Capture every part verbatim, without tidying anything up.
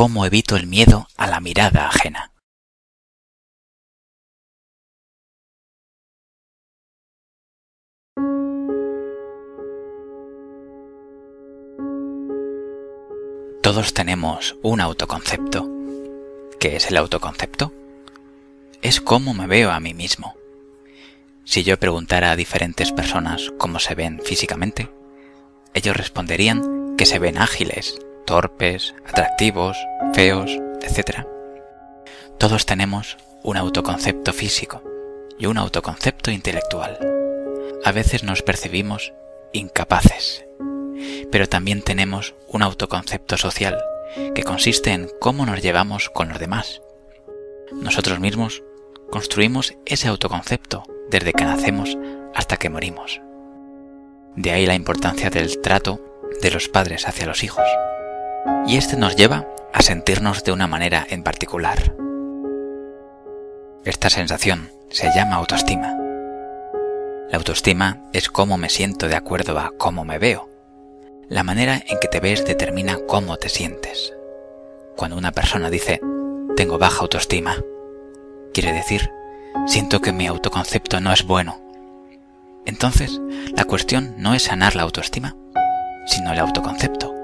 cómo evito el miedo a la mirada ajena. Todos tenemos un autoconcepto. ¿Qué es el autoconcepto? Es cómo me veo a mí mismo. Si yo preguntara a diferentes personas cómo se ven físicamente, ellos responderían que se ven ágiles, torpes, atractivos, feos, etcétera. Todos tenemos un autoconcepto físico y un autoconcepto intelectual. A veces nos percibimos incapaces, pero también tenemos un autoconcepto social que consiste en cómo nos llevamos con los demás. Nosotros mismos construimos ese autoconcepto desde que nacemos hasta que morimos. De ahí la importancia del trato de los padres hacia los hijos. Y este nos lleva a sentirnos de una manera en particular. Esta sensación se llama autoestima. La autoestima es cómo me siento de acuerdo a cómo me veo. La manera en que te ves determina cómo te sientes. Cuando una persona dice, tengo baja autoestima, quiere decir, siento que mi autoconcepto no es bueno. Entonces, la cuestión no es sanar la autoestima, sino el autoconcepto.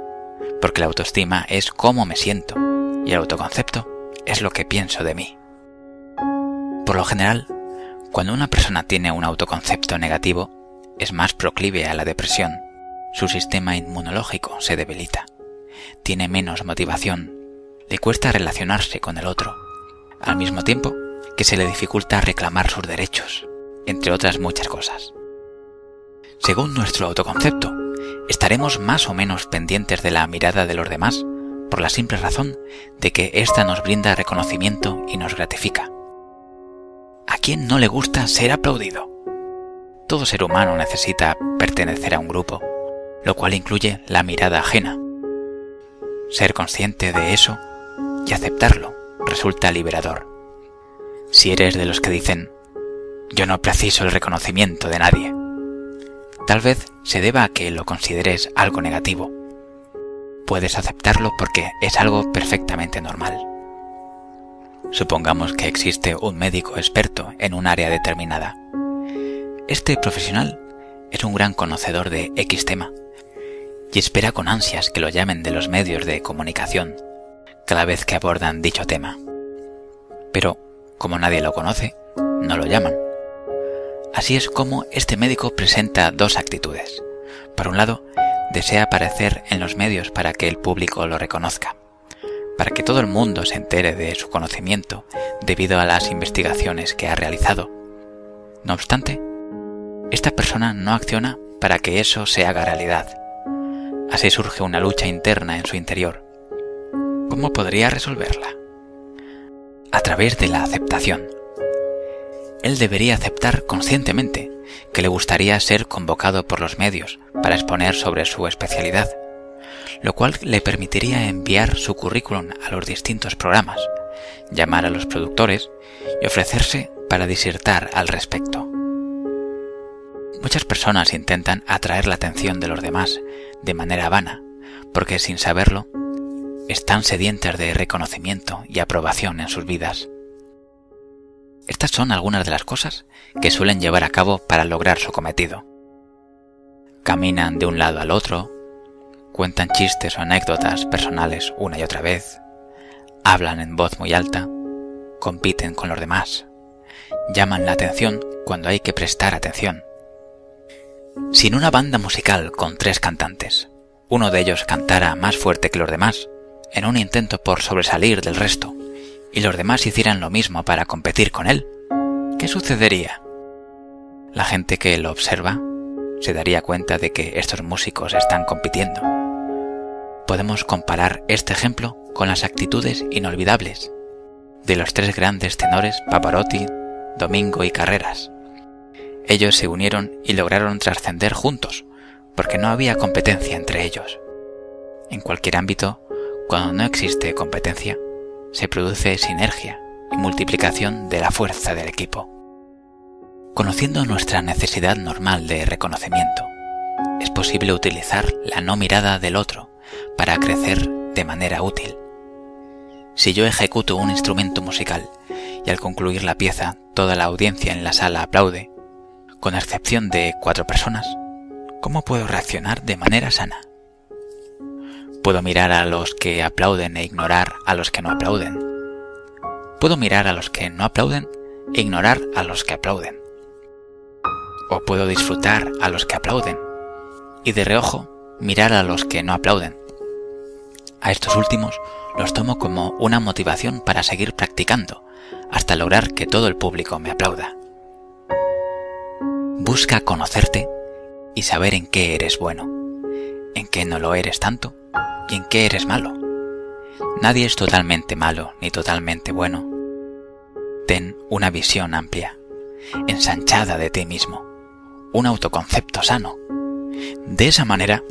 Porque la autoestima es cómo me siento, y el autoconcepto es lo que pienso de mí. Por lo general, cuando una persona tiene un autoconcepto negativo, es más proclive a la depresión. Su sistema inmunológico se debilita, tiene menos motivación, le cuesta relacionarse con el otro, al mismo tiempo que se le dificulta reclamar sus derechos, entre otras muchas cosas. Según nuestro autoconcepto, estaremos más o menos pendientes de la mirada de los demás por la simple razón de que ésta nos brinda reconocimiento y nos gratifica. ¿A quién no le gusta ser aplaudido? Todo ser humano necesita pertenecer a un grupo, lo cual incluye la mirada ajena. Ser consciente de eso y aceptarlo resulta liberador. Si eres de los que dicen, yo no preciso el reconocimiento de nadie, tal vez se deba a que lo consideres algo negativo. Puedes aceptarlo porque es algo perfectamente normal. Supongamos que existe un médico experto en un área determinada. Este profesional es un gran conocedor de X tema, y espera con ansias que lo llamen de los medios de comunicación cada vez que abordan dicho tema. Pero, como nadie lo conoce, no lo llaman. Así es como este médico presenta dos actitudes. Por un lado, desea aparecer en los medios para que el público lo reconozca, para que todo el mundo se entere de su conocimiento debido a las investigaciones que ha realizado. No obstante, esta persona no acciona para que eso se haga realidad. Así surge una lucha interna en su interior. ¿Cómo podría resolverla? A través de la aceptación. Él debería aceptar conscientemente que le gustaría ser convocado por los medios para exponer sobre su especialidad, lo cual le permitiría enviar su currículum a los distintos programas, llamar a los productores y ofrecerse para disertar al respecto. Muchas personas intentan atraer la atención de los demás de manera vana, porque sin saberlo, están sedientas de reconocimiento y aprobación en sus vidas. Estas son algunas de las cosas que suelen llevar a cabo para lograr su cometido. Caminan de un lado al otro, cuentan chistes o anécdotas personales una y otra vez, hablan en voz muy alta, compiten con los demás, llaman la atención cuando hay que prestar atención. Si en una banda musical con tres cantantes, uno de ellos cantara más fuerte que los demás, en un intento por sobresalir del resto, y los demás hicieran lo mismo para competir con él, ¿qué sucedería? La gente que lo observa se daría cuenta de que estos músicos están compitiendo. Podemos comparar este ejemplo con las actitudes inolvidables de los tres grandes tenores Pavarotti, Domingo y Carreras. Ellos se unieron y lograron trascender juntos, porque no había competencia entre ellos. En cualquier ámbito, cuando no existe competencia, se produce sinergia y multiplicación de la fuerza del equipo. Conociendo nuestra necesidad normal de reconocimiento, es posible utilizar la no mirada del otro para crecer de manera útil. Si yo ejecuto un instrumento musical y al concluir la pieza toda la audiencia en la sala aplaude, con excepción de cuatro personas, ¿cómo puedo reaccionar de manera sana? ¿Puedo mirar a los que aplauden e ignorar a los que no aplauden? ¿Puedo mirar a los que no aplauden e ignorar a los que aplauden? ¿O puedo disfrutar a los que aplauden y de reojo mirar a los que no aplauden? A estos últimos los tomo como una motivación para seguir practicando hasta lograr que todo el público me aplauda. Busca conocerte y saber en qué eres bueno, en qué no lo eres tanto y en qué eres malo. Nadie es totalmente malo ni totalmente bueno. Ten una visión amplia, ensanchada de ti mismo, un autoconcepto sano. De esa manera,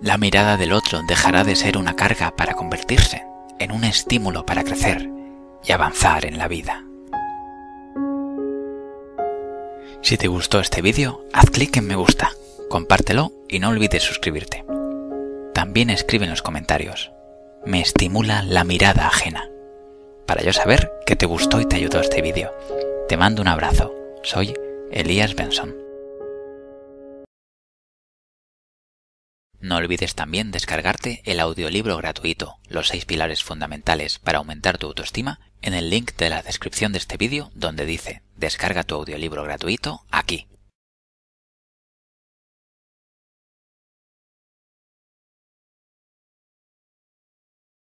la mirada del otro dejará de ser una carga para convertirse en un estímulo para crecer y avanzar en la vida. Si te gustó este vídeo, haz clic en me gusta, compártelo y no olvides suscribirte. También escribe en los comentarios: me estimula la mirada ajena, para yo saber que te gustó y te ayudó este vídeo. Te mando un abrazo. Soy Elías Benson. No olvides también descargarte el audiolibro gratuito Los seis pilares fundamentales para aumentar tu autoestima en el link de la descripción de este vídeo, donde dice: descarga tu audiolibro gratuito aquí.